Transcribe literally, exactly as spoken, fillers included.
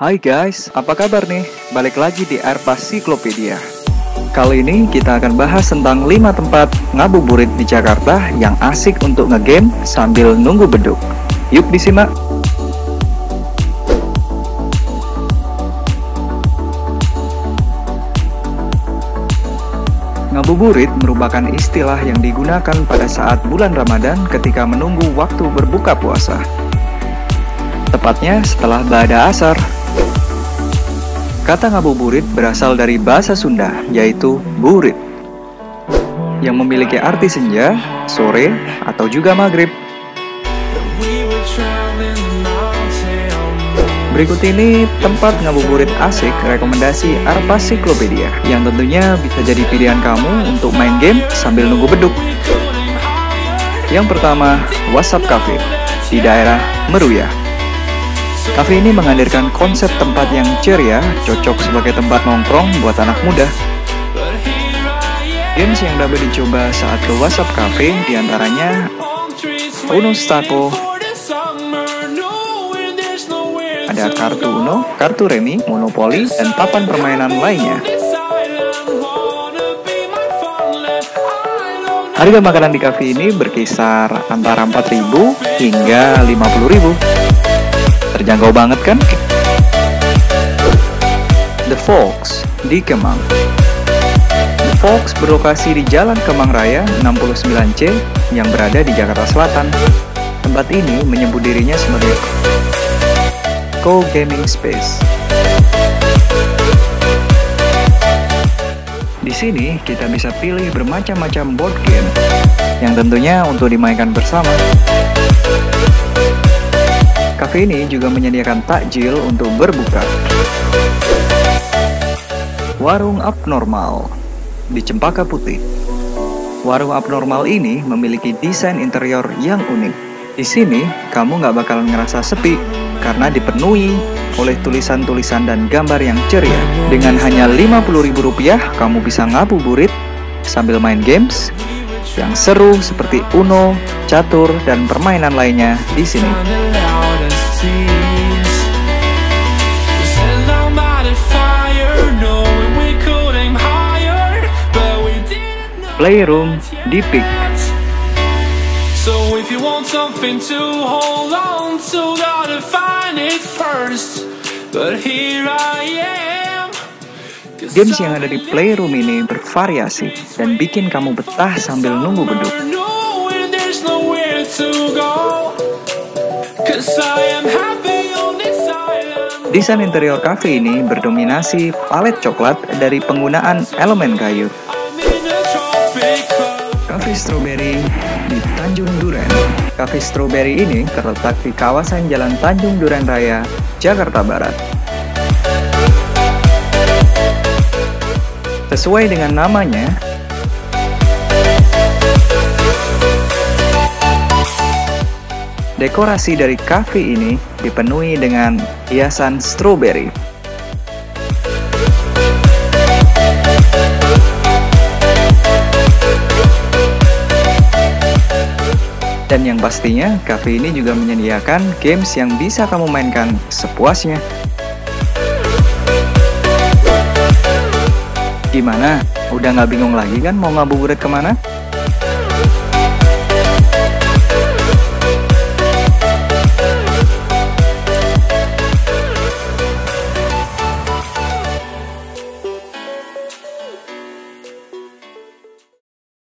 Hai guys, apa kabar nih? Balik lagi di Airpaz Klopedia. Kali ini kita akan bahas tentang lima tempat ngabuburit di Jakarta yang asik untuk ngegame sambil nunggu beduk. Yuk disimak! Ngabuburit merupakan istilah yang digunakan pada saat bulan Ramadan ketika menunggu waktu berbuka puasa. Tepatnya setelah ba'da asar. Kata ngabuburit berasal dari bahasa Sunda, yaitu burit, yang memiliki arti senja, sore, atau juga maghrib. Berikut ini tempat ngabuburit asik rekomendasi Airpaz Klopedia, yang tentunya bisa jadi pilihan kamu untuk main game sambil nunggu beduk. Yang pertama, WatsApp Cafe di daerah Meruya. Kafe ini menghadirkan konsep tempat yang ceria, cocok sebagai tempat nongkrong buat anak muda. Games yang dapat dicoba saat ke WhatsApp Cafe diantaranya Uno Staco, ada kartu Uno, kartu remi, monopoli, dan papan permainan lainnya. Harga makanan di kafe ini berkisar antara empat ribu hingga lima puluh ribu. Terjangkau banget kan? The Fox di Kemang. The Fox berlokasi di Jalan Kemang Raya enam puluh sembilan C yang berada di Jakarta Selatan. Tempat ini menyebut dirinya sebagai co-gaming space. Di sini kita bisa pilih bermacam-macam board game yang tentunya untuk dimainkan bersama. Kafe ini juga menyediakan takjil untuk berbuka. Warung Abnormal di Cempaka Putih. Warung Abnormal ini memiliki desain interior yang unik. Di sini, kamu nggak bakalan ngerasa sepi karena dipenuhi oleh tulisan-tulisan dan gambar yang ceria. Dengan hanya lima puluh ribu rupiah, kamu bisa ngabuburit sambil main games yang seru seperti Uno, catur, dan permainan lainnya di sini. Playroom di Pik. Games yang ada di Playroom ini bervariasi dan bikin kamu betah sambil nunggu beduk. Desain interior kafe ini berdominasi palet coklat dari penggunaan elemen kayu. Kafe Strawberry di Tanjung Duren. Kafe Strawberry ini terletak di kawasan Jalan Tanjung Duren Raya, Jakarta Barat. Sesuai dengan namanya, dekorasi dari kafe ini dipenuhi dengan hiasan strawberry. Dan yang pastinya, kafe ini juga menyediakan games yang bisa kamu mainkan sepuasnya. Gimana? Udah nggak bingung lagi kan mau ngabuburit kemana?